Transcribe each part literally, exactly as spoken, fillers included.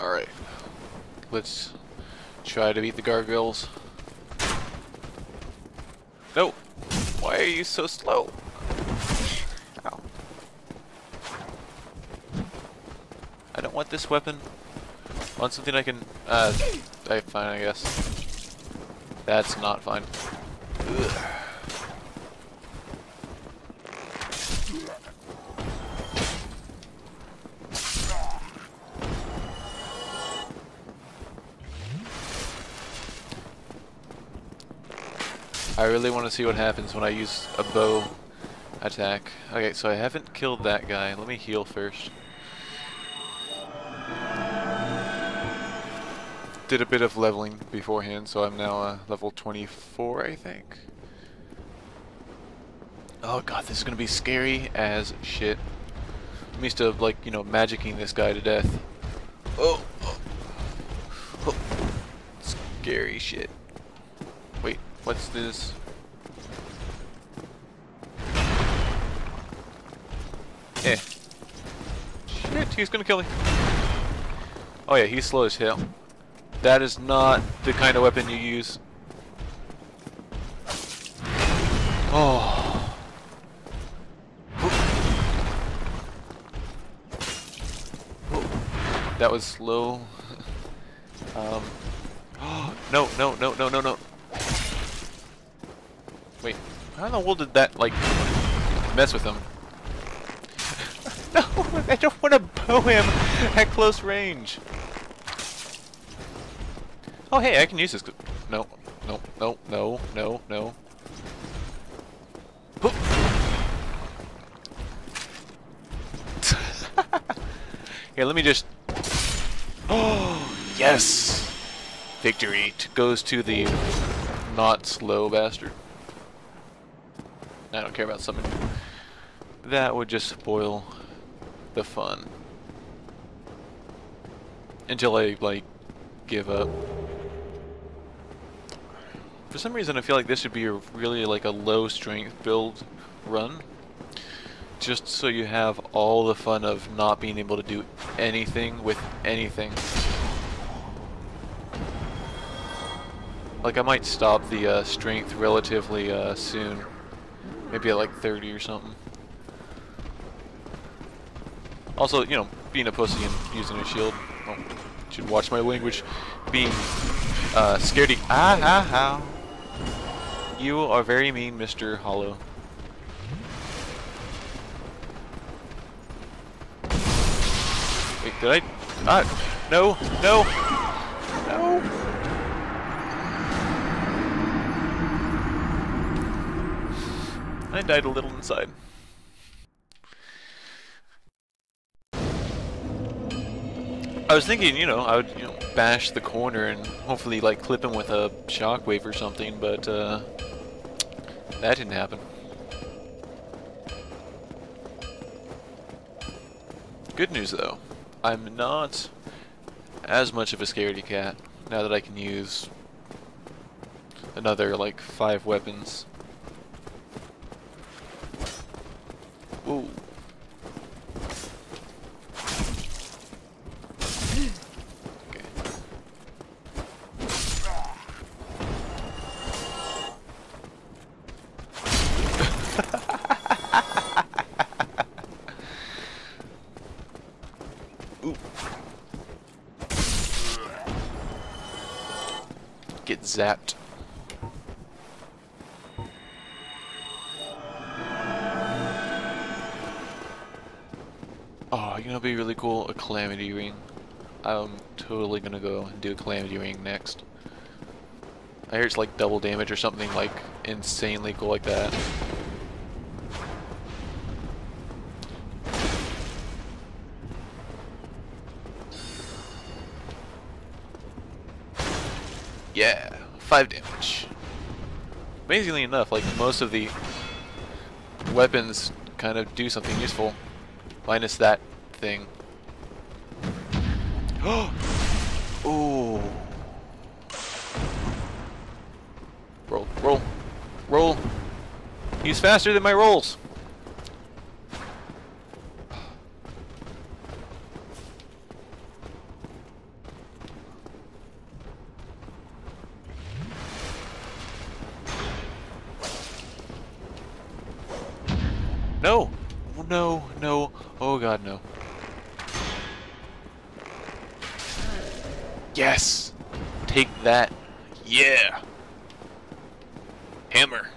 Alright. Let's try to beat the gargoyles. No! Why are you so slow? Ow. I don't want this weapon. I want something I can... Uh, I fine, I guess. That's not fine. Ugh. I really want to see what happens when I use a bow attack. Okay, so I haven't killed that guy. Let me heal first. Did a bit of leveling beforehand, so I'm now uh, level twenty-four, I think. Oh god, this is going to be scary as shit. I'm used to, like, you know, magicking this guy to death. Oh! Oh. Oh. Scary shit. Wait. What's this? Eh. Shit, he's gonna kill me. Oh yeah, he's slow as hell. That is not the kind of weapon you use. Oh. That was slow. um. No, no, no, no, no, no. Wait, how in the world did that, like, mess with him? No, I don't want to bow him at close range. Oh, hey, I can use this. No, no, no, no, no, no. Here, let me just... Oh, yes! Victory goes to the not slow bastard. I don't care about something. That would just spoil the fun. Until I, like, give up. For some reason I feel like this should be a really, like, a low strength build run. Just so you have all the fun of not being able to do anything with anything. Like, I might stop the uh, strength relatively uh, soon. Maybe at like thirty or something. Also, you know, being a pussy and using a shield. Oh, should watch my language. Being uh, scaredy. Ah, ah, ah. You are very mean, Mister Hollow. Wait, did I? Ah, no, no, no. I died a little inside. I was thinking, you know, I would, you know, bash the corner and hopefully, like, clip him with a shockwave or something, but uh, that didn't happen. Good news, though. I'm not as much of a scaredy cat now that I can use another, like, five weapons. Ooh. Okay. Ooh. Get zapped. Be really cool, a calamity ring. I'm totally gonna go and do a calamity ring next. I hear it's like double damage or something, like insanely cool like that. Yeah, five damage. Amazingly enough, like most of the weapons kind of do something useful, minus that thing. Oh. Roll, roll, roll. He's faster than my rolls. God, no. Yes! Take that. Yeah! Hammer.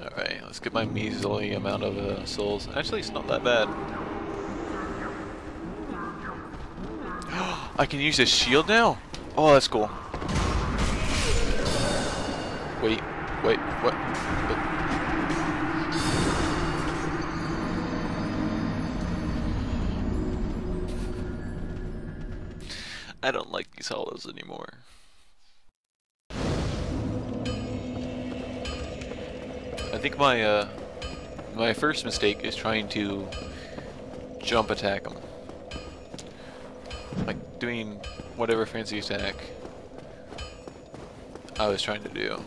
Alright, let's get my measly amount of uh, souls. Actually, it's not that bad. I can use this shield now? Oh, that's cool. Wait, wait, what? What? I don't like these hollows anymore. I think my uh, my first mistake is trying to jump attack them, like doing whatever fancy attack I was trying to do.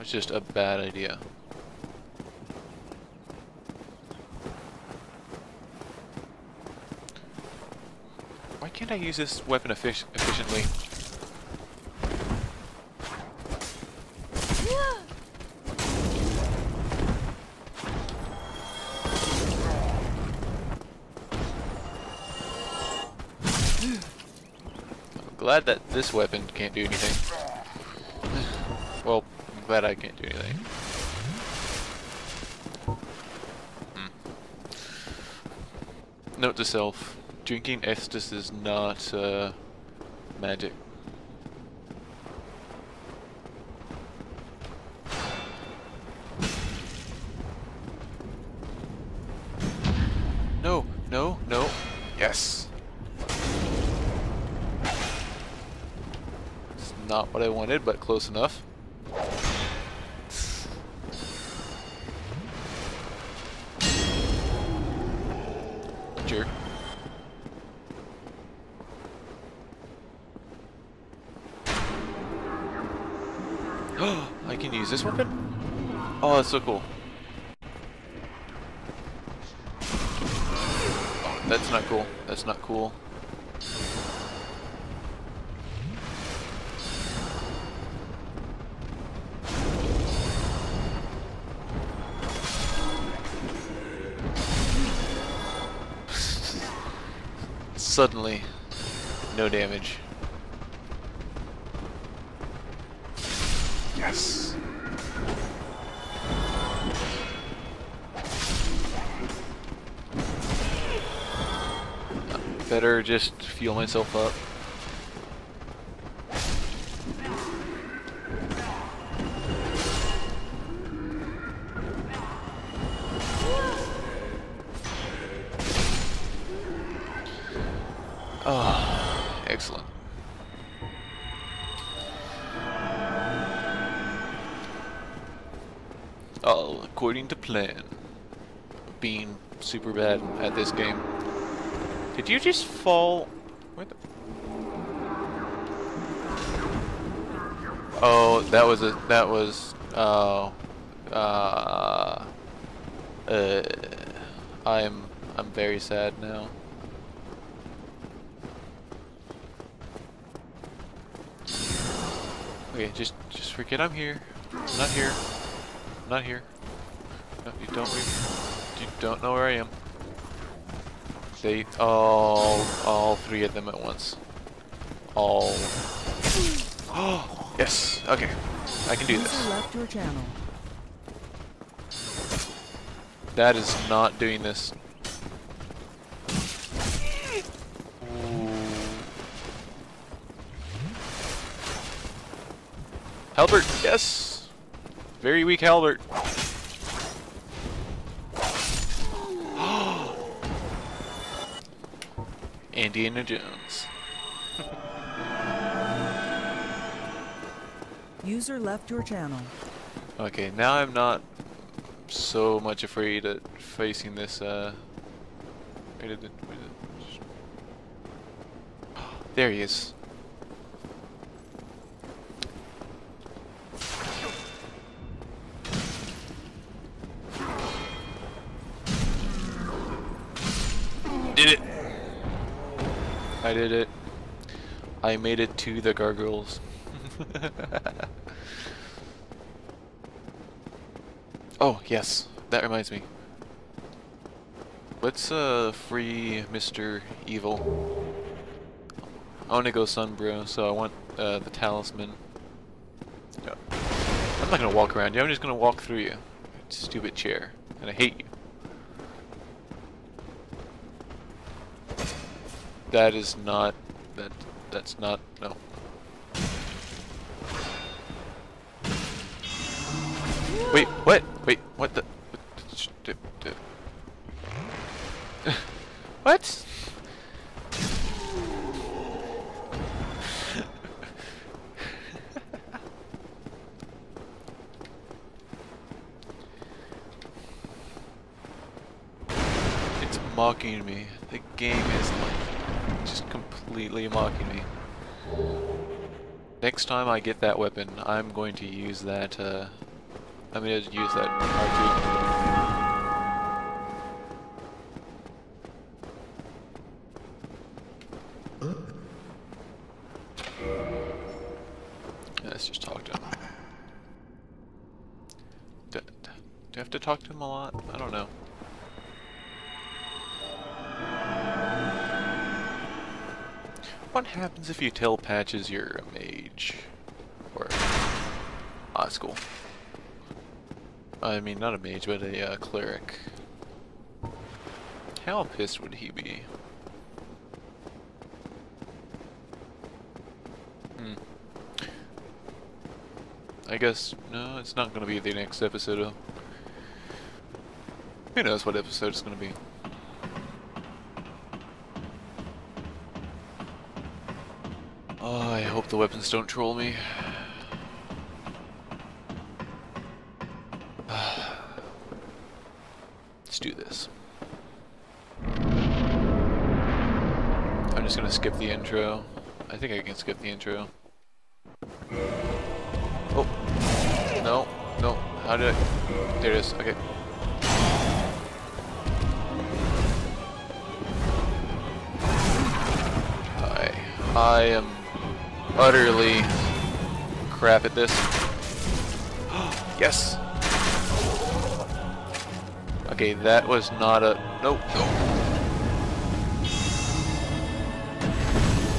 It's just a bad idea. Why can't I use this weapon effic- efficiently? I'm glad that this weapon can't do anything. Well, I'm glad I can't do anything. Hmm. Note to self. Drinking Estus is not uh, magic. No, no, no. Yes. It's not what I wanted, but close enough. Jerk. I can use this weapon? Oh, that's so cool. Oh, that's not cool. That's not cool. Suddenly, no damage. Yes. Better just fuel myself up. Oh, excellent. All according to plan. Being super bad at this game. Did you just fall? Where the... Oh, that was a that was oh uh, uh, uh I'm I'm very sad now. Okay, just just forget I'm here. I'm not here. Not here. No, you don't. You don't know where I am. They all, all three of them at once. All. Oh yes. Okay, I can do this. That is not doing this. Ooh. Halberd. Yes. Very weak halberd. Indiana Jones. User left your channel. Okay, now I'm not so much afraid at facing this. Uh, where did it, where did it, there he is. Did it! I did it. I made it to the gargoyles. Oh, yes. That reminds me. Let's uh, free Mister Evil. I want to go Sunbro, so I want uh, the talisman. No. I'm not going to walk around you. I'm just going to walk through you. Stupid chair. And I hate you. That is not... That. That's not... No. Wait, what? Wait, what the... What? It's mocking me. The game is like just completely mocking me. Next time I get that weapon, I'm going to use that uh I'm going to use that R P. Let's just talk to him. Do, do I have to talk to him a lot? I don't know. What happens if you tell Patches you're a mage? Or... Ah, it's cool. I mean, not a mage, but a uh, cleric. How pissed would he be? Hmm. I guess, no, it's not going to be the next episode of... Who knows what episode it's going to be. Oh, I hope the weapons don't troll me. Do this. I'm just gonna skip the intro. I think I can skip the intro. Oh. No. No. How did I... There it is. Okay. I... I am utterly crap at this. Yes! Okay, that was not a... Nope. Oh.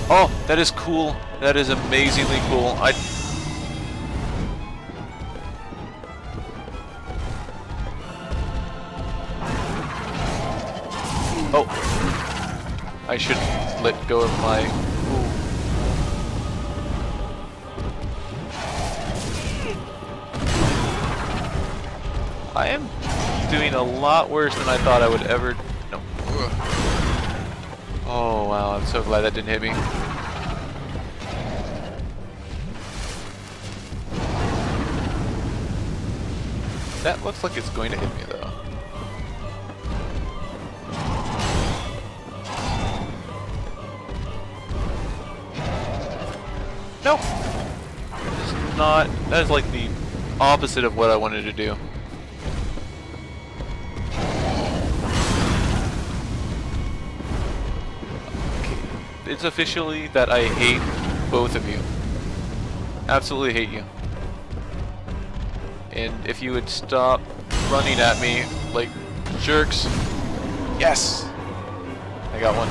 Oh, that is cool. That is amazingly cool. I... Oh. I should let go of my... Ooh. I am... doing a lot worse than I thought I would ever. No. Oh wow, I'm so glad that didn't hit me. That looks like it's going to hit me though. No! It's not. That is like the opposite of what I wanted to do. It's officially that I hate both of you. Absolutely hate you. And if you would stop running at me like jerks. Yes! I got one.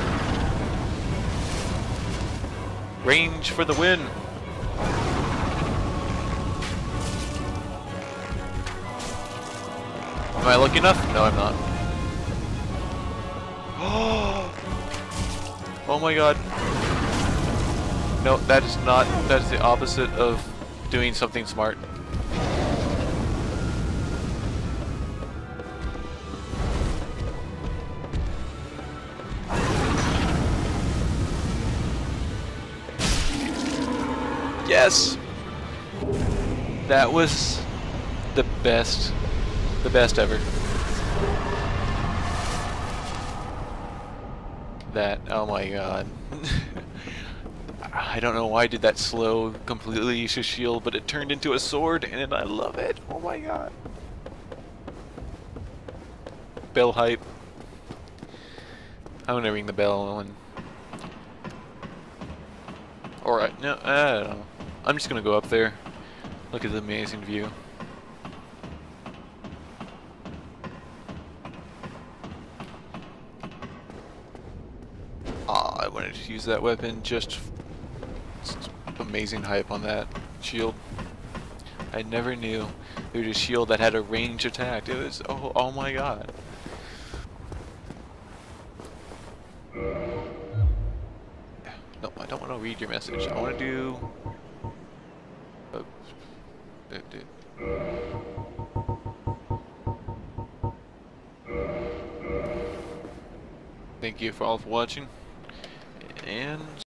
Range for the win! Am I lucky enough? No, I'm not. Oh my god. No, that is not, that is the opposite of doing something smart. Yes! That was the best, the best ever. That, oh my god. I don't know why I did that slow, completely useless shield, but it turned into a sword and I love it. Oh my god. Bell hype. I'm gonna ring the bell and... Alright, no, I don't know. I'm just gonna go up there. Look at the amazing view. Ah, I wanted to use that weapon. Just, just amazing hype on that shield. I never knew there was a shield that had a range attack. It was oh, oh my god. No, I don't want to read your message. I want to do. Uh, it, it. Thank you for all for watching, and